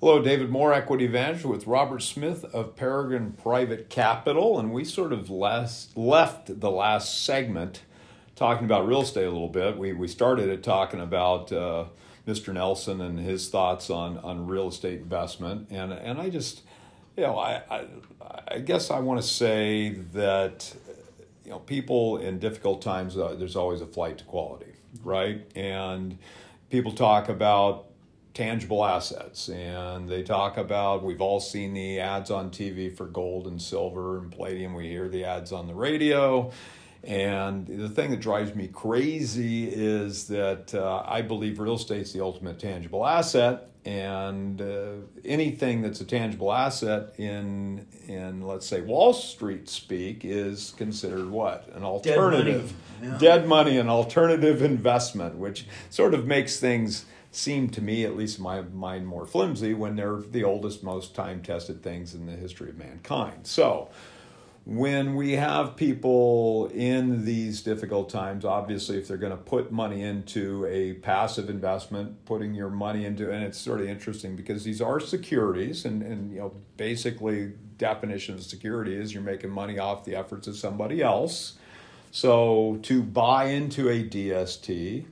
Hello, David Moore, Equity Manager with Robert Smith of Peregrine Private Capital, and we sort of left the last segment talking about real estate a little bit. We started it talking about Mr. Nelson and his thoughts on real estate investment, and I just, you know, I guess I want to say that, you know, people in difficult times, there's always a flight to quality, right? And people talk about tangible assets, and they talk about, we've all seen the ads on TV for gold and silver and palladium. We hear the ads on the radio, and the thing that drives me crazy is that I believe real estate's the ultimate tangible asset, and anything that's a tangible asset in let's say Wall Street speak is considered what? An alternative. Dead money, an alternative investment, which sort of makes things seem to me, at least in my mind, more flimsy when they're the oldest, most time-tested things in the history of mankind. So when we have people in these difficult times, obviously, if they're going to put money into a passive investment, putting your money into, and it's sort of interesting because these are securities, and you know, basically, definition of security is you're making money off the efforts of somebody else. So to buy into a DST,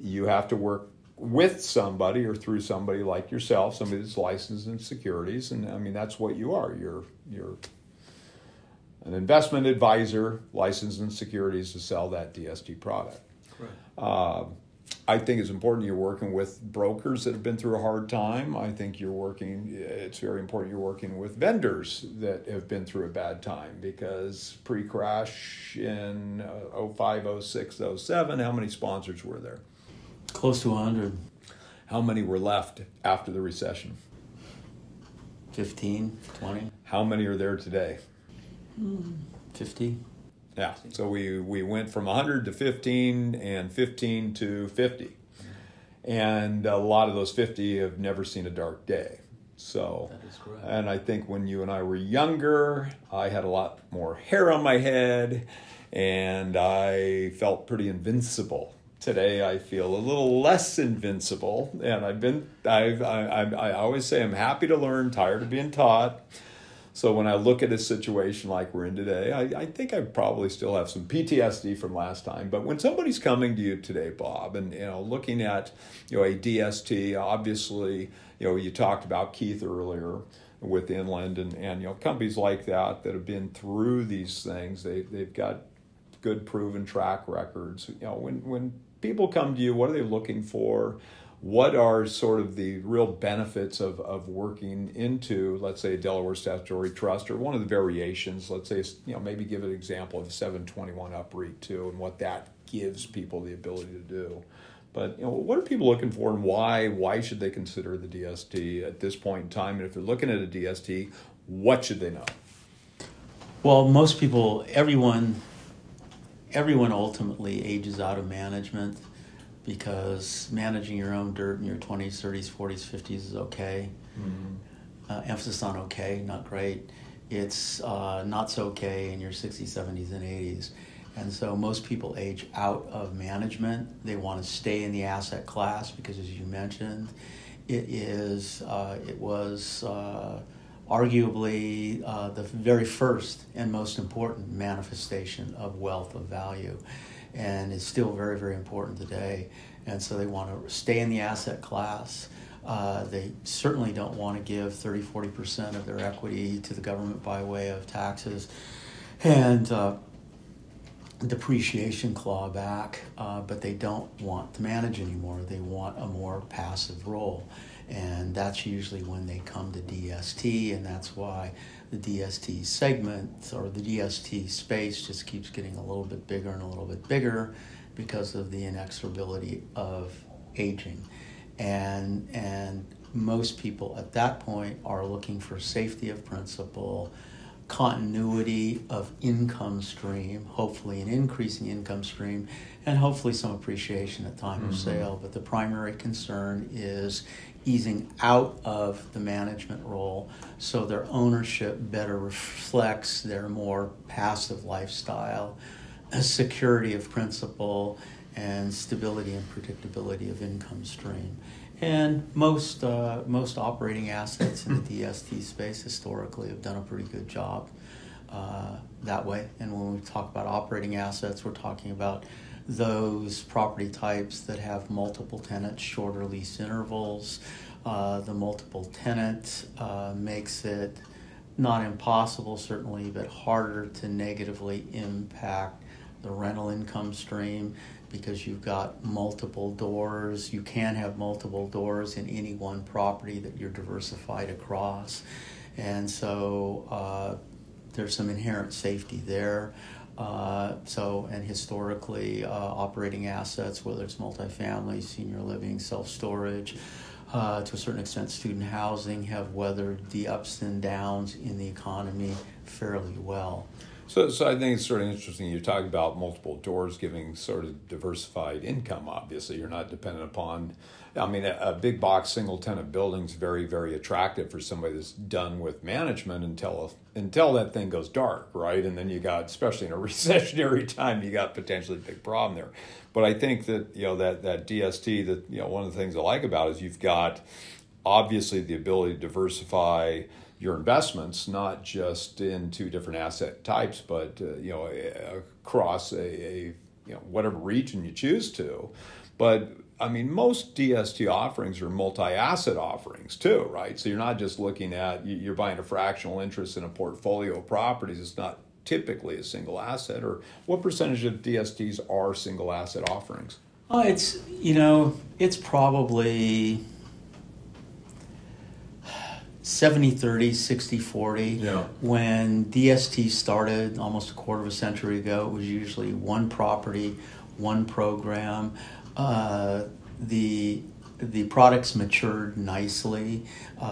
you have to work with somebody or through somebody like yourself, somebody that's licensed in securities. And I mean, that's what you are. You're an investment advisor licensed in securities to sell that DST product. Right. I think it's important you're working with brokers that have been through a hard time. I think you're working, it's very important you're working with vendors that have been through a bad time, because pre-crash in 05, 06, 07, how many sponsors were there? Close to 100. How many were left after the recession? 15, 20. How many are there today? 50. Yeah, so we went from 100 to 15 and 15 to 50. And a lot of those 50 have never seen a dark day. So, that is correct. And I think when you and I were younger, I had a lot more hair on my head and I felt pretty invincible. Today I feel a little less invincible, and I always say I'm happy to learn, tired of being taught. So when I look at a situation like we're in today, I think I probably still have some PTSD from last time. But when somebody's coming to you today, Bob, and you know, looking at, you know, a DST, obviously, you know, you talked about Keith earlier with Inland, and you know, companies like that have been through these things. They've got good proven track records. You know, when people come to you, what are they looking for? What are sort of the real benefits of working into, let's say, a Delaware Statutory Trust or one of the variations? Let's say, you know, maybe give an example of 721 UPREIT 2 and what that gives people the ability to do. But you know, what are people looking for, and why should they consider the DST at this point in time? And if they're looking at a DST, what should they know? Well, most people, everyone ultimately ages out of management, because managing your own dirt in your 20s, 30s, 40s, 50s is okay. Mm-hmm. Emphasis on okay, not great. It's not so okay in your 60s, 70s, and 80s. And so most people age out of management. They want to stay in the asset class because, as you mentioned, it was arguably the very first and most important manifestation of wealth, of value, and is still very, very important today. And so they want to stay in the asset class. They certainly don't want to give 30, 40% of their equity to the government by way of taxes and depreciation clawback, but they don't want to manage anymore. They want a more passive role. And that's usually when they come to DST, and that's why the DST segment or the DST space just keeps getting a little bit bigger and a little bit bigger because of the inexorability of aging. And most people at that point are looking for safety of principle, continuity of income stream, hopefully an increasing income stream, and hopefully some appreciation at time of sale. But the primary concern is easing out of the management role so their ownership better reflects their more passive lifestyle, a security of principal, and stability and predictability of income stream. And most operating assets in the DST space historically have done a pretty good job that way. And when we talk about operating assets, we're talking about those property types that have multiple tenants, shorter lease intervals. The multiple tenant makes it not impossible, certainly, but harder to negatively impact the rental income stream, because you've got multiple doors. You can have multiple doors in any one property that you're diversified across. And so there's some inherent safety there. And historically, operating assets, whether it's multifamily, senior living, self-storage, to a certain extent student housing, have weathered the ups and downs in the economy fairly well. So I think it's sort of interesting. You're talking about multiple doors giving sort of diversified income. Obviously, you're not dependent upon, I mean, a big box single tenant building's very, very attractive for somebody that's done with management until that thing goes dark, right? And then you got, especially in a recessionary time, you got potentially a big problem there. But I think that, you know, that DST, that, you know, one of the things I like about it is you've got obviously the ability to diversify your investments, not just in two different asset types, but across a whatever region you choose to. But I mean, most DST offerings are multi-asset offerings too, right? So you're not just looking at, you're buying a fractional interest in a portfolio of properties. It's not typically a single asset. Or what percentage of DSTs are single asset offerings? It's probably 70-30, 60-40. Yeah. When DST started almost a quarter of a century ago, it was usually one property, one program. The products matured nicely.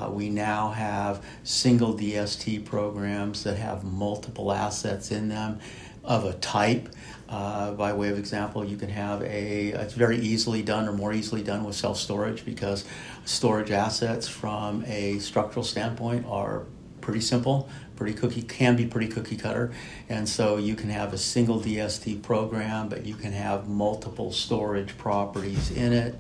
We now have single DST programs that have multiple assets in them of a type. By way of example, you can have it's very easily done, or more easily done, with self-storage, because storage assets from a structural standpoint are pretty simple, pretty cookie cutter. And so you can have a single DST program, but you can have multiple storage properties in it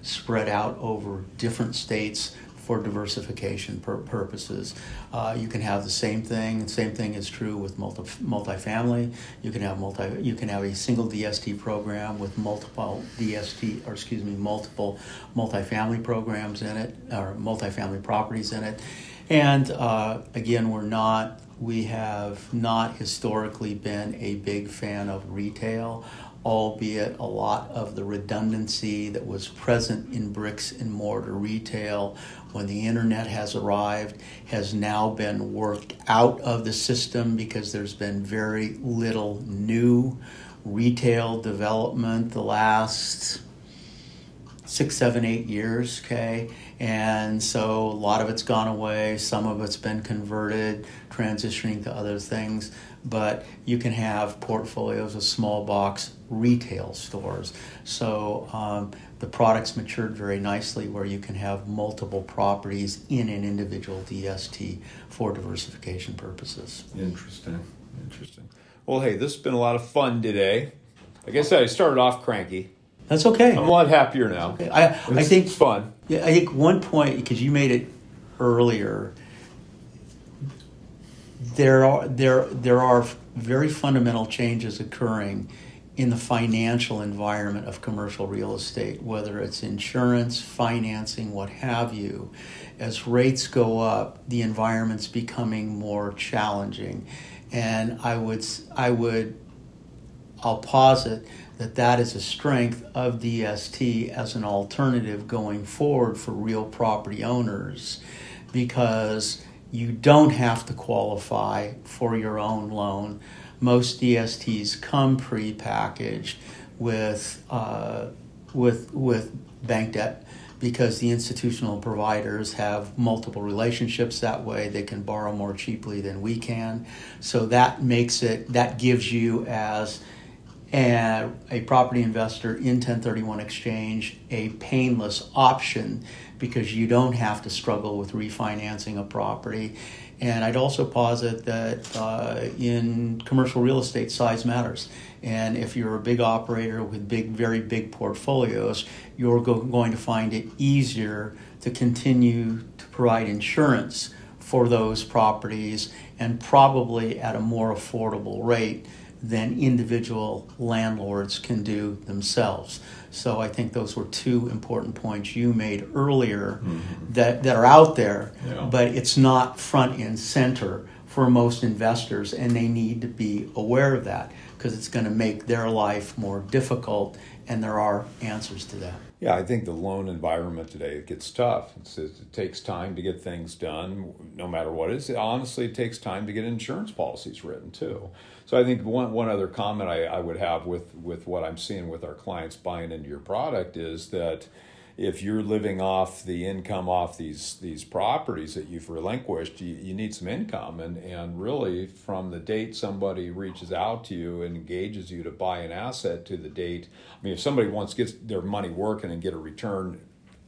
spread out over different states for diversification purposes. You can have the same thing. The same thing is true with multifamily. You can have a single DST program with multiple multifamily programs in it, or multifamily properties in it. And again, we have not historically been a big fan of retail, albeit a lot of the redundancy that was present in bricks and mortar retail when the internet has arrived has now been worked out of the system, because there's been very little new retail development the last 6, 7, 8 years, okay? And so a lot of it's gone away. Some of it's been converted, transitioning to other things. But you can have portfolios of small box retail stores. So the products matured very nicely, where you can have multiple properties in an individual DST for diversification purposes. Interesting. Well, hey, this has been a lot of fun today. Like I said, I started off cranky. That's okay. I'm a lot happier now. Okay. I think it's fun. Yeah, I think one point, because you made it earlier, there are very fundamental changes occurring in the financial environment of commercial real estate, whether it's insurance, financing, what have you. As rates go up, the environment's becoming more challenging, and I'll posit that is a strength of DST as an alternative going forward for real property owners, because you don't have to qualify for your own loan. Most DSTs come pre-packaged with bank debt, because the institutional providers have multiple relationships that way. They can borrow more cheaply than we can. So that makes it, that gives you as a property investor in 1031 exchange a painless option, because you don't have to struggle with refinancing a property. And I'd also posit that in commercial real estate, size matters. And if you're a big operator with big, very big portfolios, you're going to find it easier to continue to provide insurance for those properties, and probably at a more affordable rate than individual landlords can do themselves. So I think those were two important points you made earlier, mm-hmm. that are out there, yeah. But it's not front and center for most investors, and they need to be aware of that, because it's going to make their life more difficult, and there are answers to that. Yeah, I think the loan environment today, it gets tough. It takes time to get things done, no matter what it is. Honestly, it takes time to get insurance policies written, too. So I think one other comment I would have with what I'm seeing with our clients buying into your product is that if you're living off the income off these properties that you've relinquished, you need some income. And really, from the date somebody reaches out to you and engages you to buy an asset to the date, I mean, if somebody once gets their money working and get a return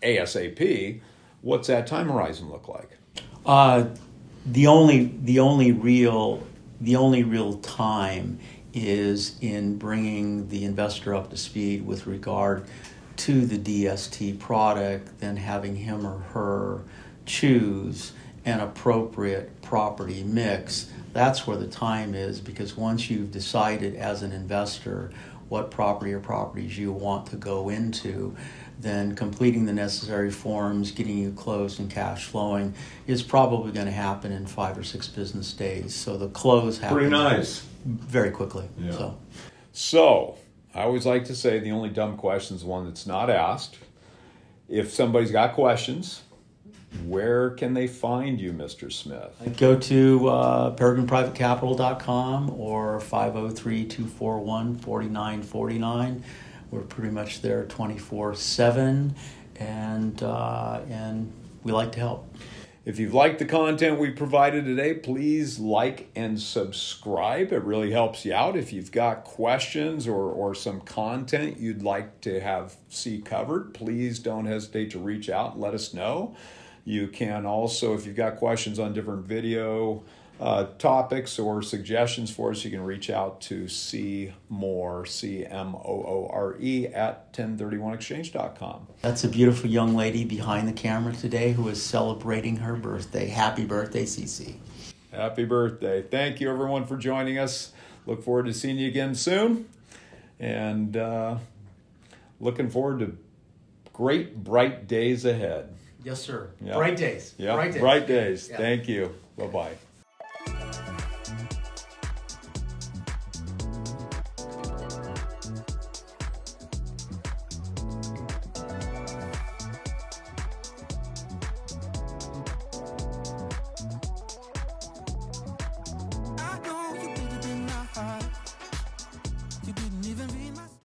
ASAP, what's that time horizon look like? The only real time is in bringing the investor up to speed with regard to the DST product, then having him or her choose an appropriate property mix. That's where the time is, because once you've decided as an investor what property or properties you want to go into, then completing the necessary forms, getting you closed and cash flowing is probably going to happen in 5 or 6 business days. So the close happens pretty nice, very quickly. Yeah. So I always like to say the only dumb question is one that's not asked. If somebody's got questions, where can they find you, Mr. Smith? Go to peregrineprivatecapital.com or 503-241-4949. We're pretty much there 24/7, and we like to help. If you've liked the content we provided today, please like and subscribe. It really helps you out. If you've got questions or some content you'd like to see covered, please don't hesitate to reach out and let us know. You can also, if you've got questions on different video topics or suggestions for us, you can reach out to cmoore, C-M-O-O-R-E, at 1031exchange.com. That's a beautiful young lady behind the camera today who is celebrating her birthday. Happy birthday, Cece. Happy birthday. Thank you, everyone, for joining us. Look forward to seeing you again soon. And looking forward to great, bright days ahead. Yes, sir. Yep. Bright days. Yep. Bright days. Bright days. Yep. Thank you. Bye-bye.